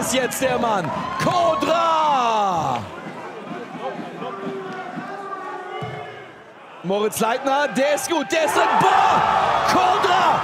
ist jetzt der Mann. Kodra! Moritz Leitner, der ist gut, der ist drin. Boah! Kodra!